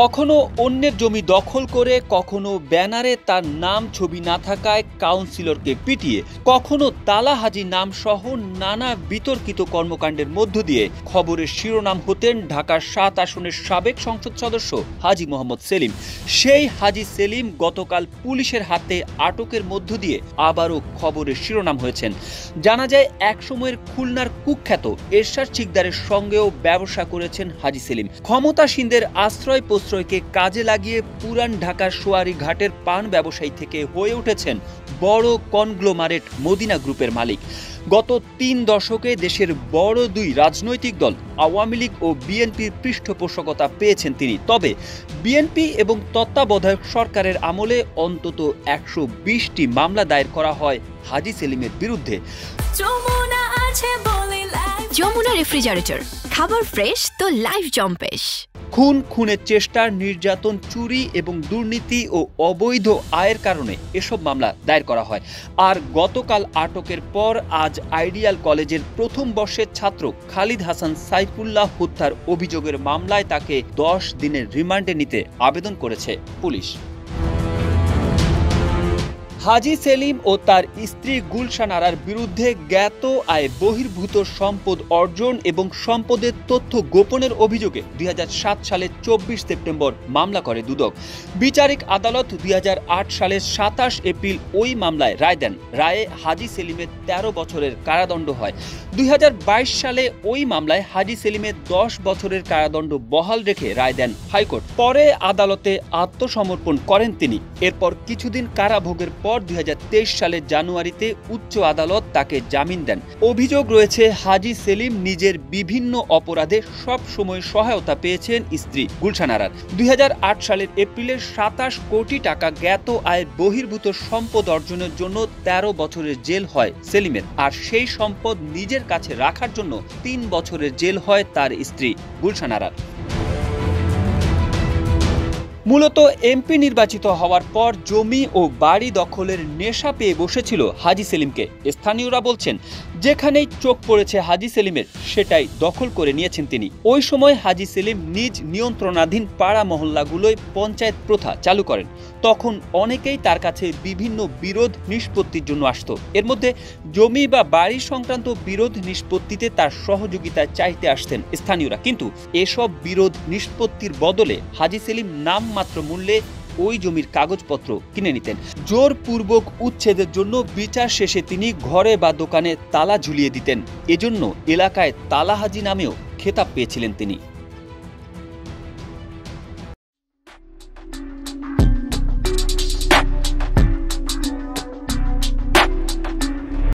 কখনো অন্যের জমি দখল করে, কখনো ব্যানারে তার নাম ছবি না থাকায় কাউন্সিলরকে পিটিয়ে, কখনো তালা হাজি নাম সহ নানা বিতর্কিত কর্মকাণ্ডের মধ্য দিয়ে খবরের শিরোনাম হতেন ঢাকার ৭ আসনের সাবেক সংসদ সদস্য হাজি মোহাম্মদ সেলিম। সেই হাজি সেলিম গতকাল পুলিশের হাতে আটকের মধ্য দিয়ে আবারও খবরের শিরোনাম হয়েছেন। জানা যায় একসময়ের খুলনার কুখ্যাত এরশাদ শিকদারের সঙ্গেও ব্যবসা করেছেন হাজি সেলিম। ক্ষমতাসীনদের আশ্রয় প্রশ্রয়কে কাজে লাগিয়ে পুরান ঢাকার সোয়ারি ঘাটের পান ব্যবসায়ী থেকে হয়ে উঠেছেন বড় কনগ্লোমারেট মদিনা গ্রুপের মালিক। গত ৩ দশকে দেশের বড় 2 রাজনৈতিক দল আওয়ামী লীগ ও বিএনপির পৃষ্ঠপোষকতা পেয়েছেন তিনি। তবে বিএনপি এবং তত্ত্বাবধায়ক সরকারের আমলে অন্তত ১২০টি মামলা দায়ের করা হয় হাজি সেলিমের বিরুদ্ধে। যমুনা রেফ্রিজারেটর, খাবার ফ্রেশ তো লাইফ জম্পেশ। খুন, খুনের চেষ্টা, নির্যাতন, চুরি এবং দুর্নীতি ও অবৈধ আয়ের কারণে এসব মামলা দায়ের করা হয়। আর গতকাল আটকের পর আজ আইডিয়াল কলেজের প্রথম বর্ষের ছাত্র খালিদ হাসান সাইফুল্লাহ হত্যার অভিযোগের মামলায় তাকে 10 দিনের রিমান্ডে নিতে আবেদন করেছে পুলিশ। হাজি সেলিম ও তার স্ত্রী গুলশানার বিরুদ্ধে জ্ঞাত আয় বহির্ভূত সম্পদ অর্জন এবং সম্পদের তথ্য গোপনের অভিযোগে 2007 সালের 24 সেপ্টেম্বর মামলা করে দুদক। বিচারিক আদালত 2008 সালের 27 এপ্রিল ওই মামলায় রায় দেন। রায়ে হাজি সেলিমের 13 বছরের কারাদণ্ড হয়। 2022 সালে ওই মামলায় হাজি সেলিমের 10 বছরের কারাদণ্ড বহাল রেখে রায় দেন হাইকোর্ট। পরে আদালতে আত্মসমর্পণ করেন তিনি। এরপর কিছুদিন কারাভোগের পর 2023 সালের জানুয়ারিতে উচ্চ আদালত তাকে জামিন দেন। অভিযোগ রয়েছে হাজি সেলিম নিজের বিভিন্ন অপরাধে সব সময় সহায়তা পেয়েছেন স্ত্রী গুলশানার। 2008 সালের এপ্রিলে 27 কোটি টাকা জ্ঞাত আয় বহির্ভূত সম্পদ অর্জনের জন্য 13 বছরের জেল হয় সেলিমের। আর সেই সম্পদ নিজের কাছে রাখার জন্য 3 বছরের জেল হয় তার স্ত্রী গুলশানার। মূলত এমপি নির্বাচিত হওয়ার পর জমি ও বাড়ি দখলের নেশা পেয়ে বসেছিল হাজি সেলিমকে। স্থানীয়রা বলছেন যেখানেই চোখ পড়েছে হাজি সেলিমের সেটাই দখল করে নিয়েছেন তিনি। ওই সময় হাজি সেলিম নিজ নিয়ন্ত্রণাধীন পাড়া মহল্লাগুলোয় পঞ্চায়েত প্রথা চালু করেন। তখন অনেকেই তার কাছে বিভিন্ন বিরোধ নিষ্পত্তির জন্য আসত। এর মধ্যে জমি বা বাড়ি সংক্রান্ত বিরোধ নিষ্পত্তিতে তার সহযোগিতা চাইতে আসতেন স্থানীয়রা। কিন্তু এসব বিরোধ নিষ্পত্তির বদলে হাজি সেলিম নাম মাত্র মূল্যে ওই জমির কাগজপত্র কিনে নিতেন। জোরপূর্বক উচ্ছেদের জন্য বিচার শেষে তিনি ঘরে বা দোকানে তালা ঝুলিয়ে দিতেন। এজন্য এলাকায় তালা হাজি নামেও খেতাব পেয়েছিলেন তিনি।